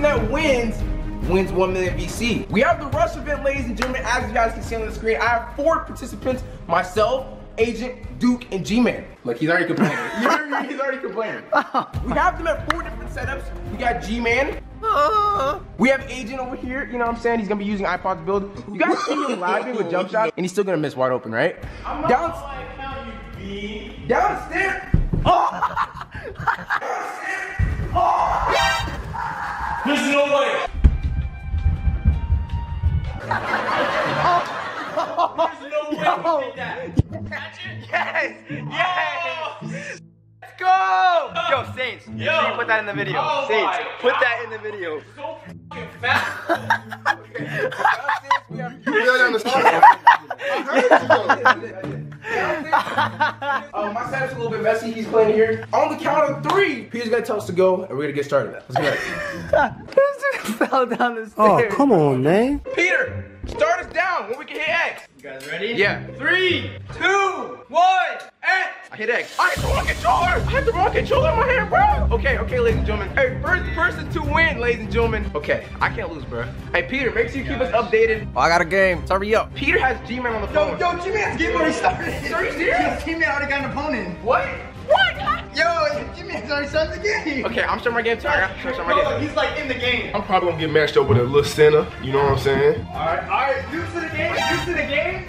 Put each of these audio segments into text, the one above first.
person that wins 1 million VC. We have the rush event, ladies and gentlemen. As you guys can see on the screen, I have 4 participants: myself, Agent, Duke, and G-Man. Look, he's already complaining. He's already complaining. We have them at 4 different setups. We got G-Man. We have Agent over here. You know what I'm saying? He's gonna be using iPod to build. You guys see him live with jump shots, and he's still gonna miss wide open, right? I'm not downstairs. Oh. Oh. There's no way. Oh. There's no way we did that. Yes! Yes! Let's go! Yo, Saints, you need to put that in the video. Oh, Saints, put that in the video. So fucking fast. My setup's a little bit messy. He's playing here. On the count of 3, Peter's gonna tell us to go, and we're gonna get started. Let's go. This dude fell down the stairs. Oh, come on, man. Peter, start us down when we can hit X. You guys ready? Yeah. 3, 2, 1, X. I hit X. I hit the wrong controller. I hit the wrong controller in my hand, bro. Okay, okay, ladies and gentlemen. Hey, first person to win, ladies and gentlemen. Okay, I can't lose, bro. Hey, Peter, make sure you keep us updated. Oh, I got a game. Hurry up. Peter has G-Man on the phone. Yo, G-Man's game already started. Are you serious? G-Man already got an opponent. What? What? Yo, G-Man's already started the game. Okay, I'm starting my game too. He's like in the game. I'm probably gonna get matched up with a little center. You know what I'm saying? All right. Deuce to the game. Deuce to the game.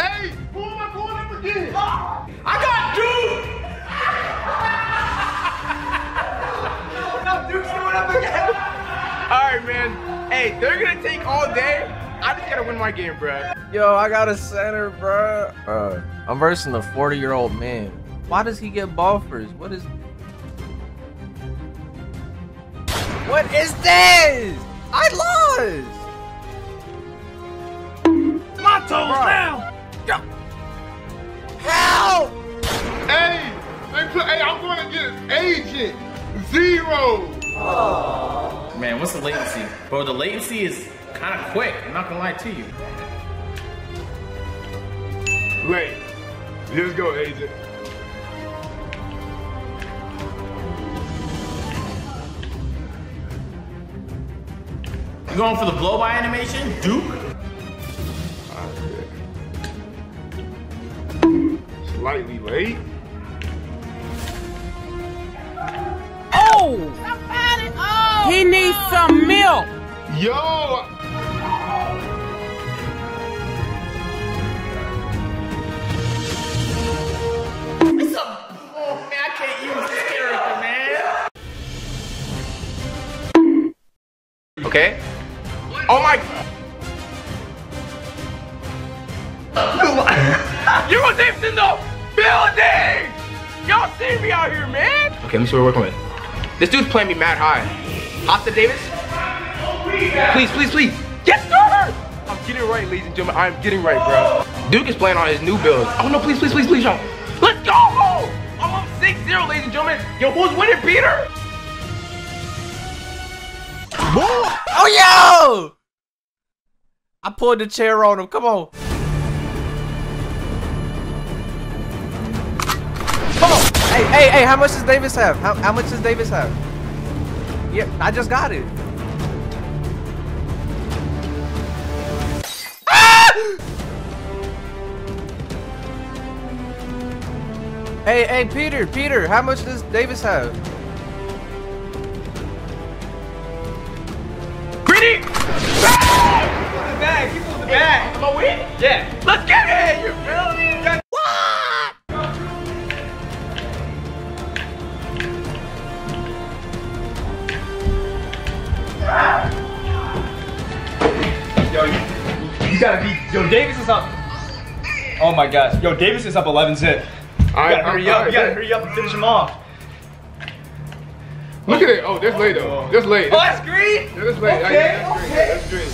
Hey, who am I pulling up again? I got Duke. No, Duke's going up again. All right, man. Hey, they're gonna take all day. I just gotta win my game, bro. Yo, I got a center, bro. I'm versing a 40-year-old man. Why does he get ball first? What is this? I lost! My toes down! Go! Help! Hey! I'm going against Agent Zero! Oh. Man, what's the latency? Bro, the latency is kind of quick. I'm not gonna lie to you. Late. Let's go, Agent. You going for the blow-by animation, Duke? Slightly late. Oh! Somebody, oh! He needs some milk! Yo! It's a... Oh, man, I can't use this character, man! Okay. Oh my! You was in the building! Y'all see me out here, man! Okay, let me see what we're working with. This dude's playing me mad high. Hop to Davis. Please, please, please. Yes, sir! I'm getting right, ladies and gentlemen. I'm getting right, bro. Duke is playing on his new build. Oh, no, please, please, please, please, y'all. Let's go! Oh, I'm 6-0, ladies and gentlemen. Yo, who's winning, Peter? Oh, yo! I pulled the chair on him. Come on. Come on. Hey, hey, hey, how much does Davis have? How much does Davis have? Yep, I just got it. Ah! Hey, hey, Peter, how much does Davis have? Back. Am I winning? Yeah. Let's get it! You feel me? What? Yo, you gotta beat. Yo, Davis is up. Oh my gosh. Yo, Davis is up 11-zip. Alright, hurry up. You gotta hurry up and finish him off. Look at it. Oh, that's late though. That's late. Oh, that's green? Yeah, that's late. Okay, that's green. That's green.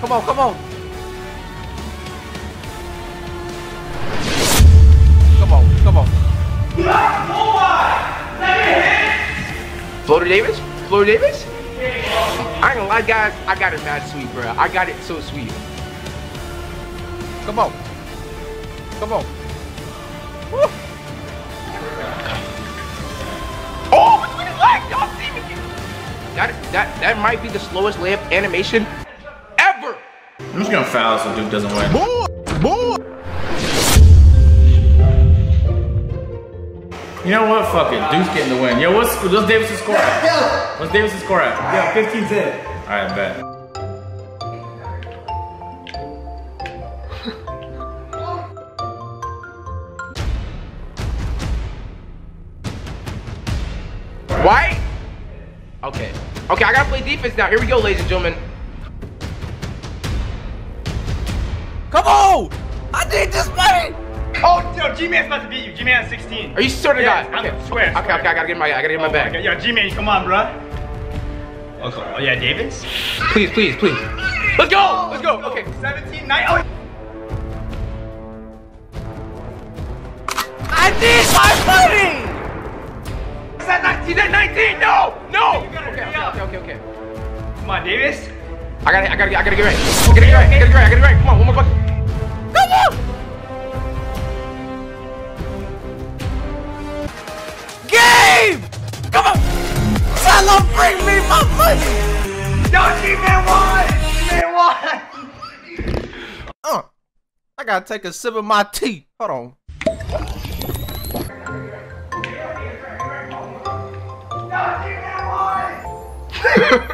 Come on, come on. Come on, come on. Floater Davis? Floater Davis? I ain't gonna lie, guys. I got it mad sweet, bro. I got it so sweet. Come on. Come on. Woo. That might be the slowest layup animation ever. I'm just gonna foul so Duke doesn't win. You know what? Fuck it. Duke's getting the win. Yo, what's Davis' score at? What's Davis' score at? Yo, 15-10. Alright, bet. White? Okay. Okay, I gotta play defense now. Here we go, ladies and gentlemen. Come on! I did this play! Oh, yo, G-Man's about to beat you. G-Man has 16. Are you sure to God? Yeah, okay. I swear. Okay, I gotta get my back. Okay. Yo, G-Man, come on, bro. Okay. Oh, yeah, Davis? Please, please, please. Let's go! Let's go! Okay. 17, 9, oh. I did my money! At 19, at 19, no, no. Okay. Come on, Davis. I gotta get right. I gotta get right. Come on, one more bucket. Come on. Game. Come on. Silo, bring me my money. Yo, G-Man won. G-Man won. I gotta take a sip of my tea. Hold on.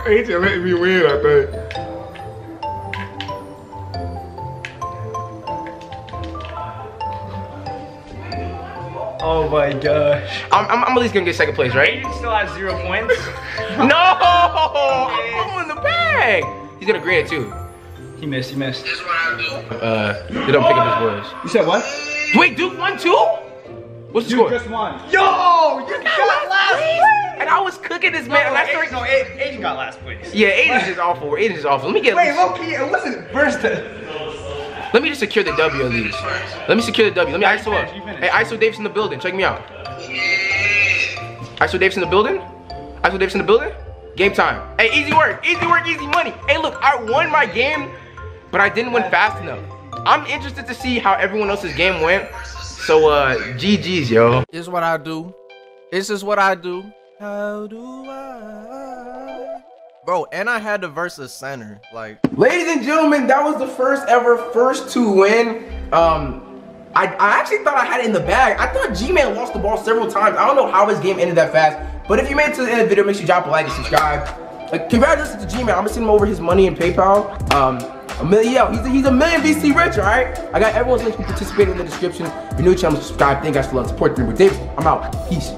Agent let me win, I think. Oh my gosh. I'm at least gonna get second place, right? Agent still has 0 points. No! I'm going in the bag! He's gonna grade it too. He missed. This is what I do. They don't pick up his words. You said what? Wait, Duke won too? What's the score? Duke just won. Yo! You got last! And I was cooking this man. No, Aiden got last place. Yeah, Aiden's just awful. Aiden's just awful. Let me get. Wait, Loki, it wasn't first. Let me just secure the W at least. Let me secure the W. Let me ISO up. Hey, ISO Davis in the building. Check me out. ISO Davis in the building. ISO Davis in the building. Game time. Hey, easy work, easy money. Hey, look, I won my game, but I didn't win fast enough. I'm interested to see how everyone else's game went. So, GG's, yo. This is what I do. This is what I do. How do I? Bro, and I had the versus center, like. Ladies and gentlemen, that was the first ever first to win. I actually thought I had it in the bag. I thought G-Man lost the ball several times. I don't know how his game ended that fast. But if you made it to the end of the video, make sure you drop a like and subscribe. Like, congratulations to G-Man. I'm gonna send him over his money in PayPal. He's a million VC rich, all right? I got everyone's link to participate in the description. If you're new to the channel, subscribe. Thank you guys for love and support. Remember, Davis, I'm out. Peace.